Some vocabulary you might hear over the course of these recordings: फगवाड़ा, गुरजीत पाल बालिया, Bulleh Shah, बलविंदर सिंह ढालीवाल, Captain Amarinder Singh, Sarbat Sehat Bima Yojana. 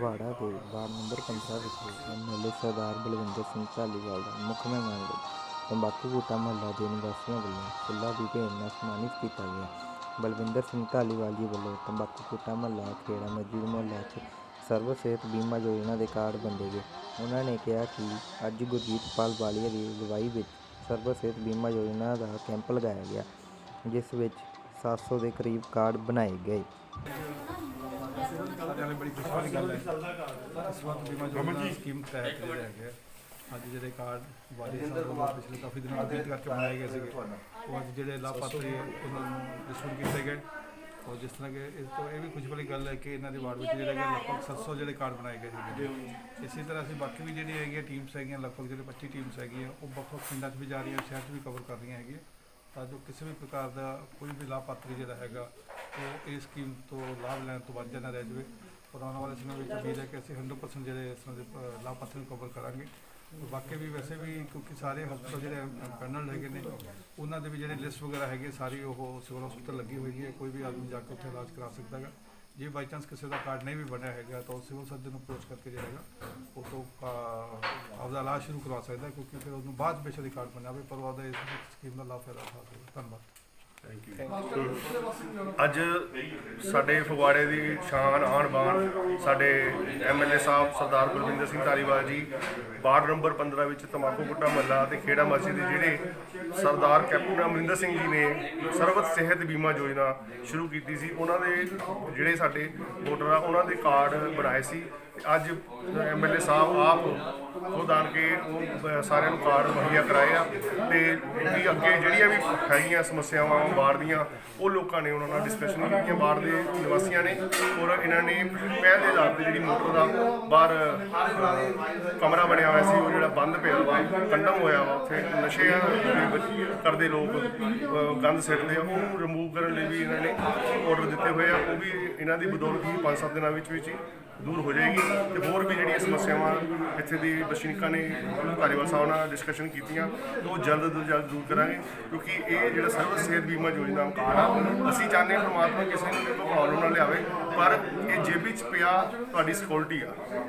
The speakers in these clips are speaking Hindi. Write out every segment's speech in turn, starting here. वाड़ा के वार्ड नंबर 50 विखे एमएलए सरदार बलविंदर सिंह ढालीवाल का मुख्य मेहमान तंबाकू बूटा महला के निवासियों वालों फुला की भेंट नाल सम्मानित किया गया। बलविंदर सिंह ढालीवाल जी वालों तंबाकू बूटा महला खेड़ा मजदूर मुहल्ला सरबत सेहत बीमा योजना के कार्ड वंडे गए। उन्होंने कहा कि अज गुरजीत पाल बालिया की अगवाई में सरबत सेहत बीमा योजना का कैंप लगाया गया जिस 700 के करीब कार्ड बनाए गए। बड़ी खुशी वाली गल है इस वक्त बीमा योजना स्कीम तहत है अज जो कार्ड वाले पिछले काफ़ी दिनों आयोजित करके बनाए गए थे और अज जो लाभार्थी है उन्होंने डिस्ट्रीब्यूट किए गए और जिस तरह के इस तो यह भी खुशी वाली गल है कि इन्होंने वार्ड में जो लगभग 700 जो कार्ड बनाए गए थे। इसी तरह से बाकी भी जी है टीम्स है लगभग जो 25 टीम्स है वो बख बख पिंडा भी जा रही है शहर भी कवर कर रही है ताकि किसी भी प्रकार का कोई भी लाभार्थी जोड़ा है वो इस स्कीम तो लाभ लैन तो वांझा ना रह जाए और आने वाले समय में उम्मीद है कि असं 100% जो इस तरह के लाभार्थी कवर करांगे। बाकी भी वैसे भी क्योंकि सारे हॉस्पिटल जो पैनल है उन्होंने भी जो लिस्ट वगैरह है सारी वो सिविल हॉस्पिटल लगी हुई है कोई भी आदमी जाके उत्थे इलाज करा सकता है। जो बाई चांस किसी का कार्ड नहीं भी बनया है तो सिविल सर्जन अप्रोच करके जो है वो तो आपका इलाज शुरू करवा सकता है क्योंकि फिर उसमें बाद बेशक कार्ड बनया होवे पर वह इस स्कीम का लाभ फायदा उठा सकता है। धन्यवाद। अज साडे फगवाड़े की शान आन बान साडे एमएलए साहब सरदार बलविंदर सिंह ढालीवाल जी वार्ड नंबर 15 में तंबाकू गुट्टा महला ते खेड़ा मस्जिद जिहड़े सरदार कैप्टन अमरिंदर सिंह जी ने सरबत सेहत बीमा योजना शुरू की थी उन्होंने जिहड़े साडे वोटर आ उन्होंने कार्ड बनाए सी अज एमएलए साहब आप खुद आन के सारे कार्ड मुहैया कराए ते अगे जिहड़ियां भी है समस्यावां बाहर दियां वो लोगों ने उन्होंने डिस्कशन की बाहर के निवासियों ने और इन्होंने पहल के आधार पर जी मोटर का बाहर कमरा बनया हुआ से जो बंद पे वा कंडम होया वा उ नशे करते लोग गंद सिटते वह रिमूव करने भी इन्होंने ऑर्डर दिते हुए हैं वो भी इन्हों की बदौलत ही 5-7 दिनों में दूर हो जाएगी। तो होर भी जी समस्यावां इत्थे दे बसनीकां ने ढालीवाल साहब नाल डिस्कशन कीतियां तो जल्द तो जल्द दूर करांगे क्योंकि ये जो सरबत सेहत बीमा योजना कार्ड आ असीं चाहते परमात्मा किसी ने कोई प्रॉब्लम ना लियावे पर ये जेब विच पिया तुहाडी सिक्योरिटी आ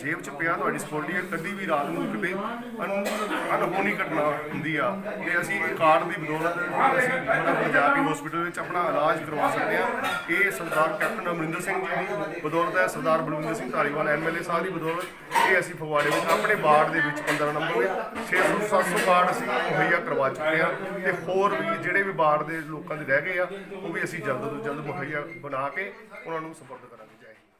जेब च पिया तुहाडी सिक्योरिटी है कभी भी रात नूं किते अनहोनी घटना हुंदी आ ते असीं इस कार्ड की बदौलत पंजाबी हॉस्पिटल अपना इलाज करवा सकते हैं। ये सरदार कैप्टन अमरिंदर सिंह जी की बदौलत है सरदार बलविंदर सिंह ढालीवाल एमएलए साहब की बदौलत ये असी फगवाड़े में अपने वार्ड के 15 नंबर में 600-700 कार्ड असी मुहैया करवा चुके हैं तो होर भी जोड़े भी वार्ड के लोगों के रह गए हैं वो भी असी जल्द तो जल्द मुहैया बना के उन्होंने सुपुर्द करांगे।